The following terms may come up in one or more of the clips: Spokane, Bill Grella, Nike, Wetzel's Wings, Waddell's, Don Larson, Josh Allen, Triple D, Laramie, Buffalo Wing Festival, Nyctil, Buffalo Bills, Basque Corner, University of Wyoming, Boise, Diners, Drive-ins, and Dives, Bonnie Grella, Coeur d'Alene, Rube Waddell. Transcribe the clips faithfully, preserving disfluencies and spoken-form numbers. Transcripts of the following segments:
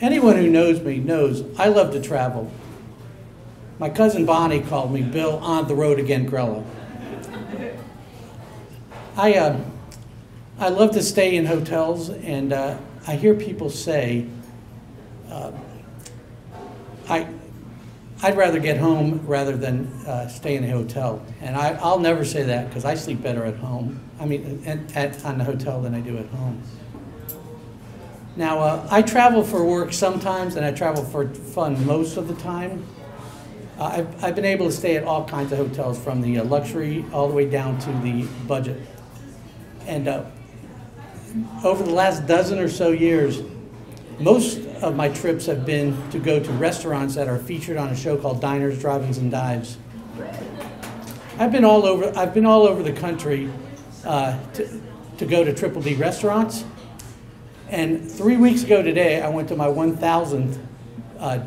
anyone who knows me knows I love to travel. My cousin Bonnie called me Bill on the road again Grella. I, uh, I love to stay in hotels, and uh, I hear people say, uh, I, I'd rather get home rather than uh, stay in a hotel. And I, I'll never say that, because I sleep better at home, I mean, at, at, on the hotel than I do at home. Now, uh, I travel for work sometimes, and I travel for fun most of the time. Uh, I've, I've been able to stay at all kinds of hotels, from the uh, luxury all the way down to the budget. And uh, over the last dozen or so years, most of my trips have been to go to restaurants that are featured on a show called Diners, Drive-ins, and Dives. I've been all over, I've been all over the country uh, to, to go to Triple D restaurants. And three weeks ago today, I went to my one thousandth uh,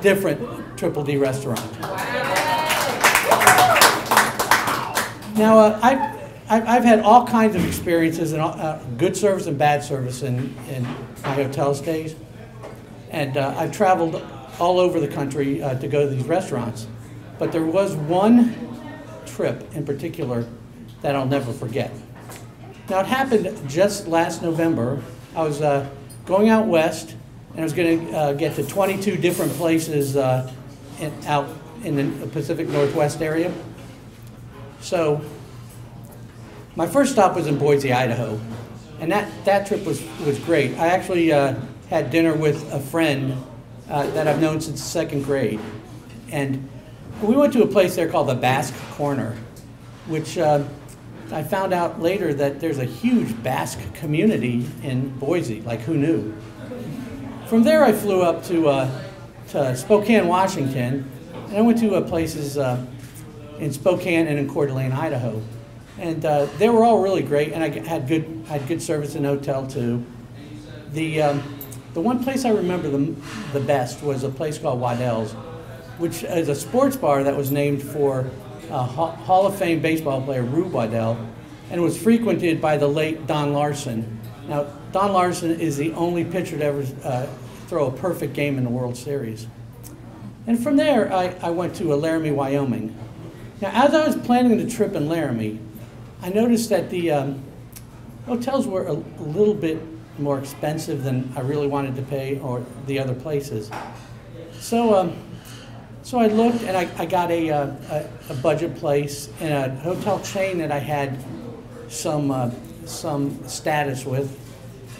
different Triple D restaurant. Wow. Now, uh, I've, I've had all kinds of experiences, and uh, good service and bad service in, in my hotel stays. And uh, I've traveled all over the country uh, to go to these restaurants. But there was one trip in particular that I'll never forget. Now, it happened just last November. I was uh, going out west, and I was going to uh, get to twenty-two different places uh, in, out in the Pacific Northwest area. So my first stop was in Boise, Idaho, and that, that trip was, was great. I actually uh, had dinner with a friend uh, that I've known since second grade, and we went to a place there called the Basque Corner, which uh, I found out later that there's a huge Basque community in Boise, like who knew? From there I flew up to, uh, to Spokane, Washington, and I went to uh, places uh, in Spokane and in Coeur d'Alene, Idaho. And uh, they were all really great, and I had good, had good service in hotel too. The, um, the one place I remember the, the best was a place called Waddell's, which is a sports bar that was named for Uh, Hall of Fame baseball player Rube Waddell, and was frequented by the late Don Larson. Now, Don Larson is the only pitcher to ever uh, throw a perfect game in the World Series. And from there, I, I went to uh, Laramie, Wyoming. Now, as I was planning the trip in Laramie, I noticed that the um, hotels were a, a little bit more expensive than I really wanted to pay, or the other places. So. Um, So I looked, and I, I got a, uh, a, a budget place in a hotel chain that I had some, uh, some status with,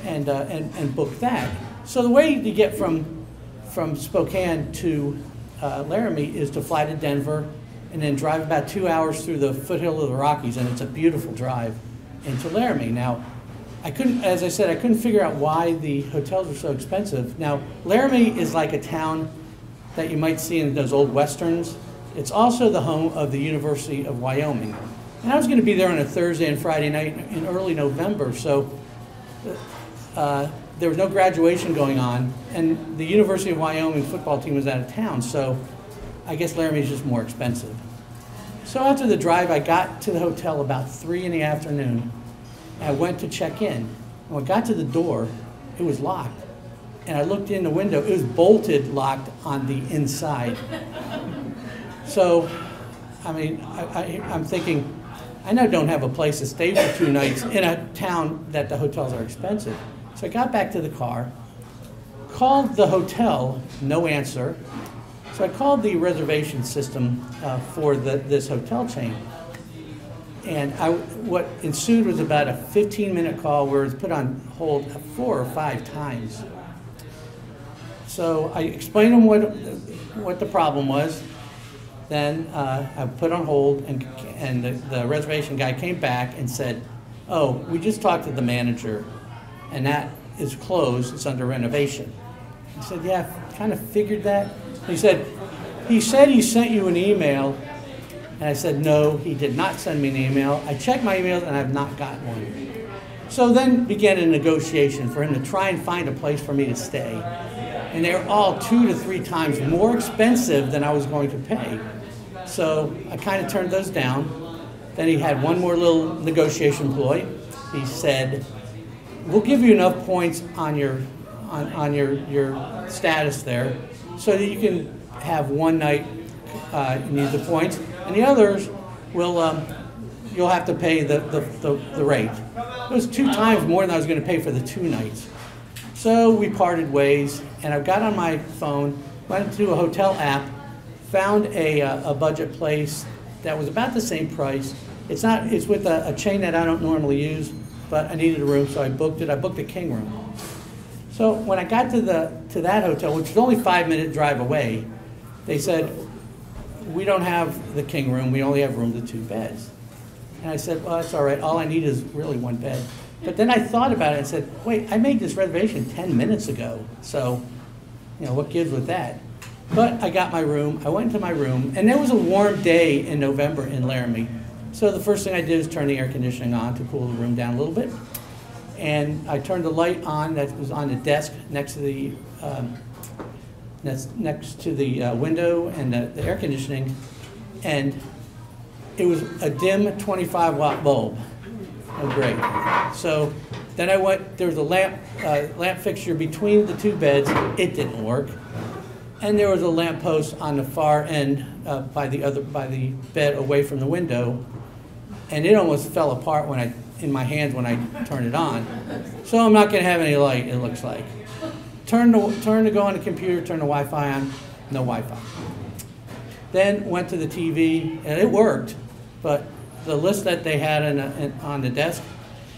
and, uh, and, and booked that. So the way to get from, from Spokane to uh, Laramie is to fly to Denver and then drive about two hours through the foothill of the Rockies, and it's a beautiful drive into Laramie. Now, I couldn't, as I said, I couldn't figure out why the hotels were so expensive. Now, Laramie is like a town that you might see in those old westerns. It's also the home of the University of Wyoming. And I was going to be there on a Thursday and Friday night in early November, so uh, there was no graduation going on, and the University of Wyoming football team was out of town, so I guess Laramie is just more expensive. So after the drive, I got to the hotel about three in the afternoon, and I went to check in. And when I got to the door, it was locked. And I looked in the window, it was bolted locked on the inside. So, I mean, I, I, I'm thinking, I now don't have a place to stay for two nights in a town that the hotels are expensive. So I got back to the car, called the hotel, no answer. So I called the reservation system uh, for the, this hotel chain. And I, what ensued was about a fifteen minute call where it was put on hold four or five times. So I explained to them what, what the problem was. Then uh, I put on hold, and, and the, the reservation guy came back and said, oh, we just talked to the manager, and that is closed, it's under renovation. I said, yeah, kind of figured that. He said, he said he sent you an email, and I said, no, he did not send me an email. I checked my emails, and I've not gotten one. So then began a negotiation for him to try and find a place for me to stay. And they're all two to three times more expensive than I was going to pay. So I kind of turned those down. Then he had one more little negotiation ploy. He said, we'll give you enough points on your, on, on your, your status there, so that you can have one night uh, you need the points, and the others will um, you'll have to pay the, the, the, the rate. It was two times more than I was going to pay for the two nights. So we parted ways, and I got on my phone, went to a hotel app, found a, a budget place that was about the same price. It's not. It's with a, a chain that I don't normally use, but I needed a room, so I booked it. I booked a king room. So when I got to the to that hotel, which was only a five-minute drive away, they said, we don't have the king room. We only have room to two beds. And I said, well, that's all right. All I need is really one bed. But then I thought about it and said, wait, I made this reservation ten minutes ago. So, you know, what gives with that? But I got my room. I went into my room. And it was a warm day in November in Laramie. So the first thing I did was turn the air conditioning on to cool the room down a little bit. And I turned the light on that was on the desk next to the, um, next, next to the uh, window and the, the air conditioning. And it was a dim twenty-five watt bulb. Oh, great. So then I went, there was a lamp, uh, lamp fixture between the two beds. It didn't work. And there was a lamp post on the far end uh, by the other, by the bed away from the window. And it almost fell apart when I, in my hands when I turned it on. So I'm not going to have any light, it looks like. Turn to, turn to go on the computer, turn the Wi-Fi on, no Wi-Fi. Then went to the T V, and it worked, but the list that they had in a, in, on the desk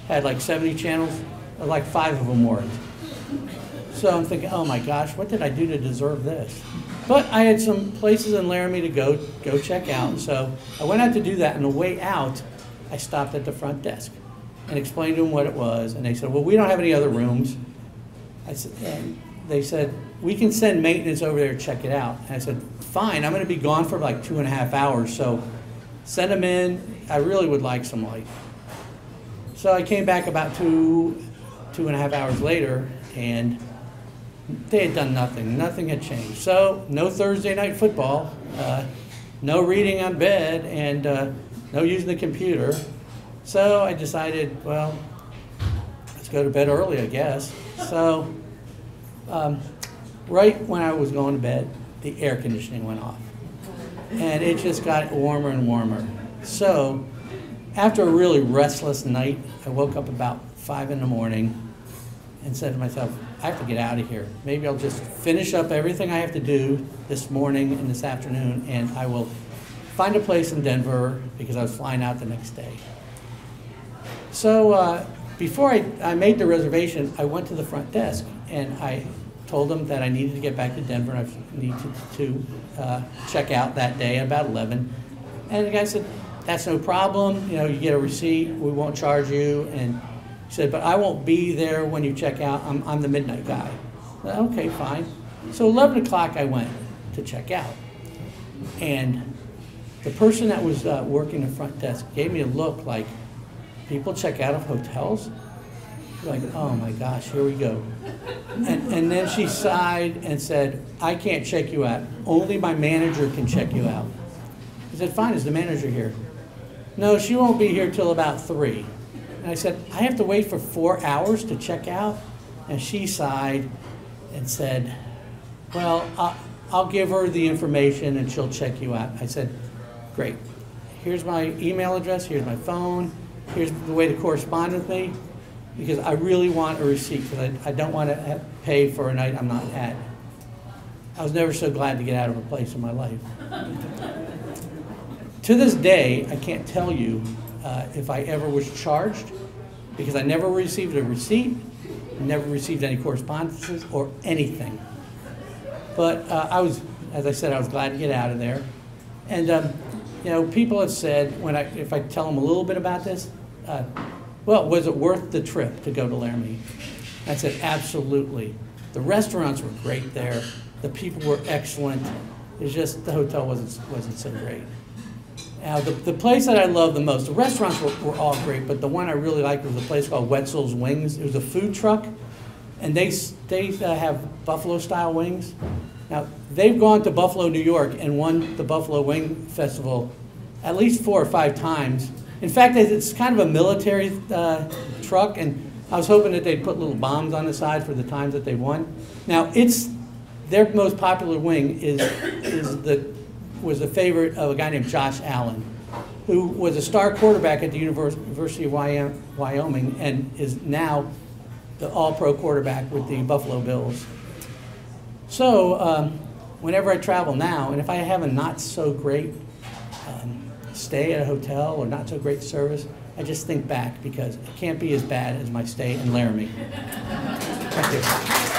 had like seventy channels, or like five of them weren't. So I'm thinking, oh my gosh, what did I do to deserve this? But I had some places in Laramie to go, go check out, so I went out to do that, and on the way out, I stopped at the front desk and explained to them what it was, and they said, well, we don't have any other rooms. I said, and they said, we can send maintenance over there to check it out. And I said, fine, I'm going to be gone for like two and a half hours, so send them in. I really would like some light. So I came back about two, two and a half hours later, and they had done nothing. Nothing had changed. So no Thursday night football, uh, no reading on bed, and uh, no using the computer. So I decided, well, let's go to bed early, I guess. So um, right when I was going to bed, the air conditioning went off. And it just got warmer and warmer. So after a really restless night, I woke up about five in the morning and said to myself, I have to get out of here. Maybe I'll just finish up everything I have to do this morning and this afternoon, and I will find a place in Denver because I was flying out the next day. So uh, before I, I made the reservation, I went to the front desk, and I told them that I needed to get back to Denver and I needed to, to uh, check out that day at about eleven. And the guy said, that's no problem. You know, you get a receipt. We won't charge you. And he said, but I won't be there when you check out. I'm, I'm the midnight guy. I said, okay, fine. So eleven o'clock I went to check out. And the person that was uh, working the front desk gave me a look like, people check out of hotels? Like, oh my gosh, here we go. And, and then she sighed and said, I can't check you out. Only my manager can check you out. I said, fine, is the manager here? No, she won't be here till about three. And I said, I have to wait for four hours to check out? And she sighed and said, well, I'll, I'll give her the information and she'll check you out. I said, great. Here's my email address, here's my phone, here's the way to correspond with me. Because I really want a receipt, because I, I don't want to pay for a night I'm not at. I was never so glad to get out of a place in my life. To this day, I can't tell you uh, if I ever was charged, because I never received a receipt, never received any correspondences or anything. But uh, I was, as I said, I was glad to get out of there. And um, you know, people have said, when I, if I tell them a little bit about this, uh, well, was it worth the trip to go to Laramie? I said, absolutely. The restaurants were great there. The people were excellent. It's just the hotel wasn't, wasn't so great. Now, the, the place that I loved the most, the restaurants were, were all great, but the one I really liked was a place called Wetzel's Wings. It was a food truck, and they, they uh, have buffalo-style wings. Now, they've gone to Buffalo, New York, and won the Buffalo Wing Festival at least four or five times. In fact, it's kind of a military uh, truck, and I was hoping that they'd put little bombs on the side for the times that they won. Now, it's their most popular wing is is the was the favorite of a guy named Josh Allen, who was a star quarterback at the University of Wyoming and is now the all-pro quarterback with the Buffalo Bills. So um, whenever I travel now, and if I have a not-so-great um, stay at a hotel or not-so-great service, I just think back because it can't be as bad as my stay in Laramie. Thank you.